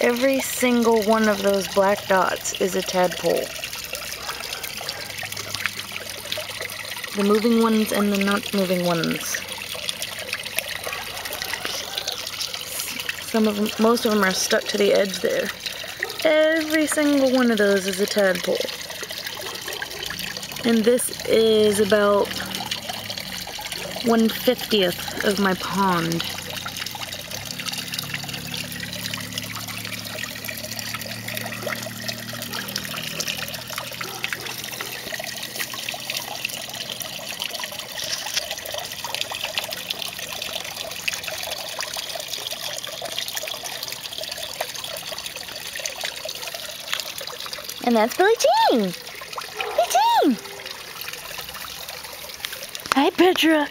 Every single one of those black dots is a tadpole. The moving ones and the not moving ones. Most of them are stuck to the edge there. Every single one of those is a tadpole. And this is about 1/50th of my pond. And that's Billie Jean! Billie Jean! Hi, Petra!